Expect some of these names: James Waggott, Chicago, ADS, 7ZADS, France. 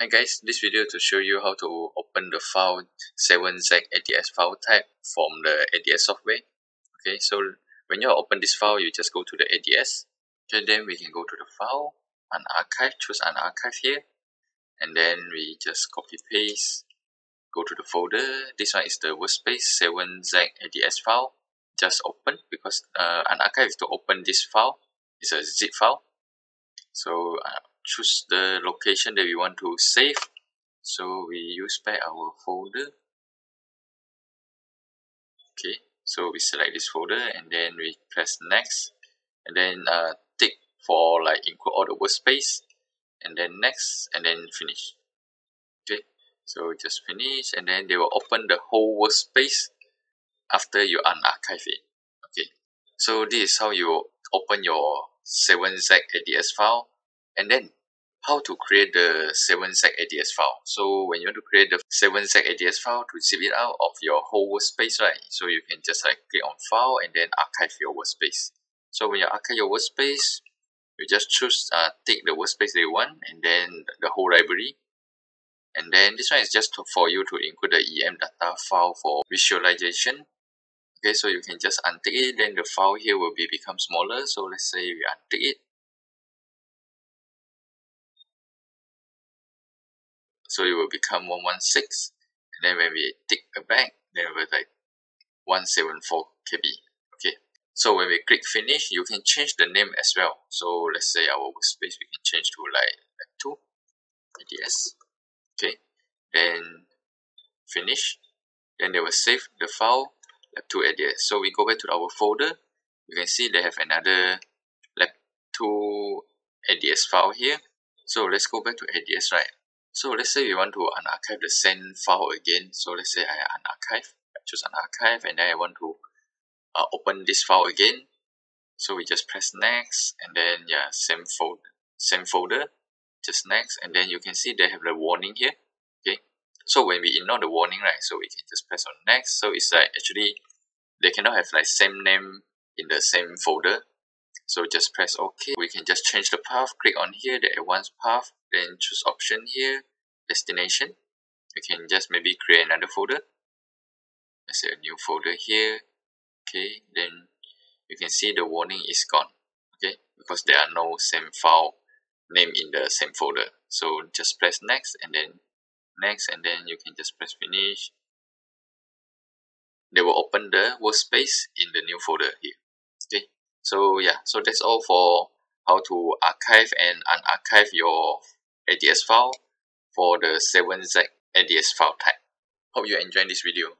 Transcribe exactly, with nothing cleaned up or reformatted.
Hi guys, this video to show you how to open the file seven Z A D S file type from the A D S software. Okay, so when you open this file, you just go to the A D S. Okay, then we can go to the file, unarchive, choose unarchive here. And then we just copy paste, go to the folder. This one is the workspace seven Z A D S file. Just open because uh, unarchive is to open this file. It's a zip file. So uh, choose the location that we want to save. So we use back our folder. Okay, so we select this folder and then we press next. And then uh, tick for like include all the workspace. And then next and then finish. Okay, so just finish and then they will open the whole workspace after you unarchive it. Okay, so this is how you open your seven Z A D S file. And then how to create the seven Z A D S file. So when you want to create the seven Z A D S file to zip it out of your whole workspace, right? So you can just like click on file and then archive your workspace. So when you archive your workspace, you just choose, uh, take the workspace that you want and then the whole library. And then this one is just to, for you to include the E M data file for visualization. Okay, so you can just untick it, then the file here will be become smaller. So let's say we untick it. So it will become one one six, and then when we tick back, then it will be like one seven four K B. Okay, so when we click finish, you can change the name as well. So let's say our workspace, we can change to like two A D S. Okay, then finish, then they will save the file lab two A D S. So we go back to our folder, you can see they have another lab two A D S file here. So let's go back to A D S, right? So let's say we want to unarchive the send file again. So let's say I unarchive, I choose unarchive, and then I want to uh, open this file again. So we just press next, and then yeah, same folder, same folder, just next, and then you can see they have the warning here. Okay, so when we ignore the warning, right? So we can just press on next. So it's like actually they cannot have like same name in the same folder. So just press OK. We can just change the path. Click on here, the advanced path. Then choose option here, destination. You can just maybe create another folder. Let's say a new folder here. Okay, then you can see the warning is gone. Okay, because there are no same file name in the same folder. So just press next and then next and then you can just press finish. They will open the workspace in the new folder here. Okay. So yeah, so that's all for how to archive and unarchive your A D S file for the seven Z A D S file type. Hope you enjoyed this video.